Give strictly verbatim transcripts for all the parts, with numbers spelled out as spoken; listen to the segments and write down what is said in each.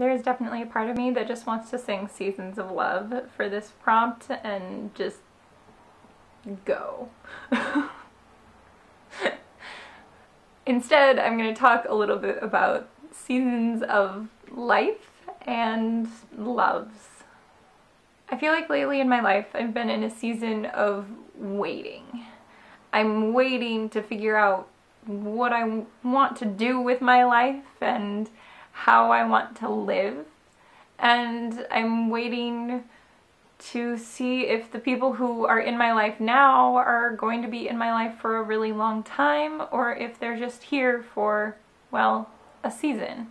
There's definitely a part of me that just wants to sing Seasons of Love for this prompt and just go. Instead, I'm going to talk a little bit about seasons of life and loves. I feel like lately in my life I've been in a season of waiting. I'm waiting to figure out what I want to do with my life and how I want to live, and I'm waiting to see if the people who are in my life now are going to be in my life for a really long time, or if they're just here for, well, a season.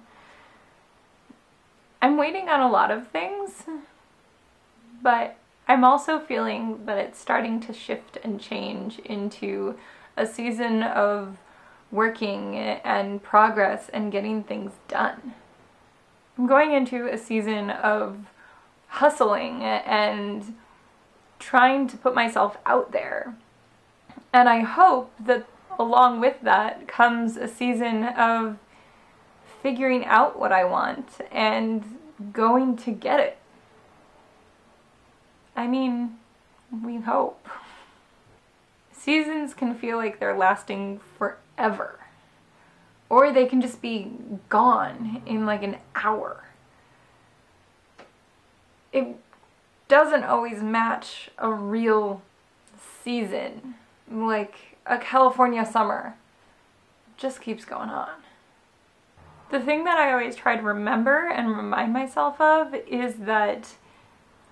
I'm waiting on a lot of things, but I'm also feeling that it's starting to shift and change into a season of working and progress and getting things done. I'm going into a season of hustling and trying to put myself out there. And I hope that along with that comes a season of figuring out what I want and going to get it. I mean, we hope. Seasons can feel like they're lasting forever, or they can just be gone in like an hour. It doesn't always match a real season. Like a California summer, it just keeps going on. The thing that I always try to remember and remind myself of is that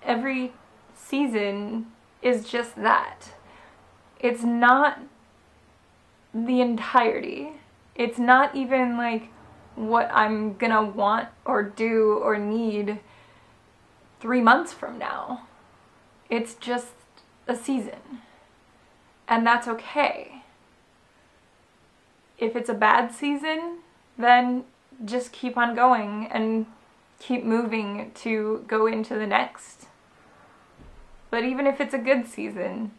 every season is just that. It's not the entirety. It's not even like what I'm gonna want or do or need three months from now. It's just a season. And that's okay. If it's a bad season, then just keep on going and keep moving to go into the next. But even if it's a good season,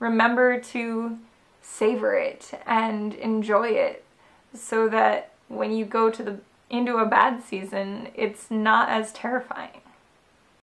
remember to savor it and enjoy it so that when you go to the into a bad season, it's not as terrifying.